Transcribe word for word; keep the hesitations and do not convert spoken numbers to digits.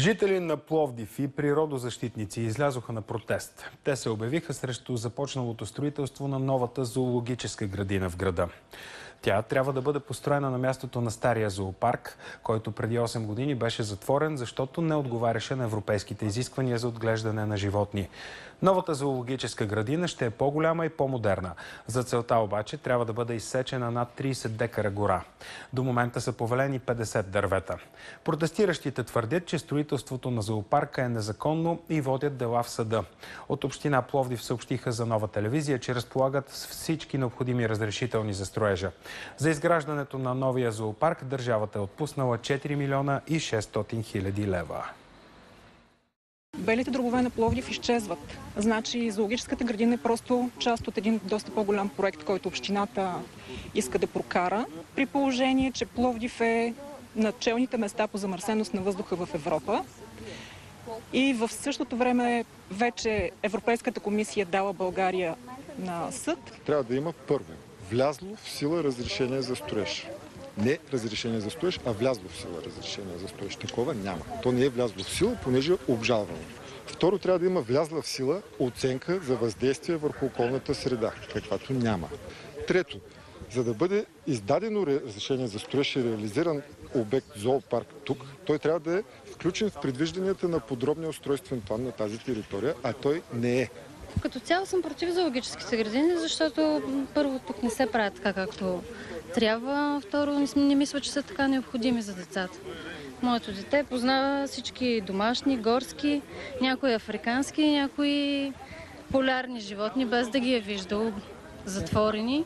Жители на Пловдив и природозащитници излязоха на протест. Те се обявиха срещу започналото строителство на новата зоологическа градина в града. Тя трябва да бъде построена на мястото на стария зоопарк, който преди осем години беше затворен, защото не отговаряше на европейските изисквания за отглеждане на животни. Новата зоологическа градина ще е по-голяма и по-модерна. За целта обаче трябва да бъде изсечена над трийсет декара гора. До момента са повалени петдесет дървета. Протестиращите твърдят, че строителството на зоопарка е незаконно и водят дела в съда. От община Пловдив съобщиха за Нова телевизия, че разполагат с всички необходими разрешителни за строежа. За изграждането на новия зоопарк държавата е отпуснала четири милиона и шестстотин хиляди лева. Белите дробове на Пловдив изчезват. Значи зоологическата градина е просто част от един доста по-голям проект, който общината иска да прокара. При положение, че Пловдив е на челните места по замърсеност на въздуха в Европа. И в същото време вече Европейската комисия дала България на съд. Трябва да има първо влязло в сила разрешение за строеж. Не разрешение за строеж, а влязло в сила разрешение за строеж. Такова няма. То не е влязло в сила, понеже е обжалвано. Второ, трябва да има влязла в сила оценка за въздействие върху околната среда, каквато няма. Трето, за да бъде издадено разрешение за строеж и реализиран обект зоопарк тук, той трябва да е включен в предвижданията на подробния устройствен план на тази територия, а той не е. Като цяло съм против зоологическите градини, защото първо тук не се правят така както трябва, второ не мисля, че са така необходими за децата. Моето дете познава всички домашни, горски, някои африкански, някои полярни животни, без да ги е виждал затворени.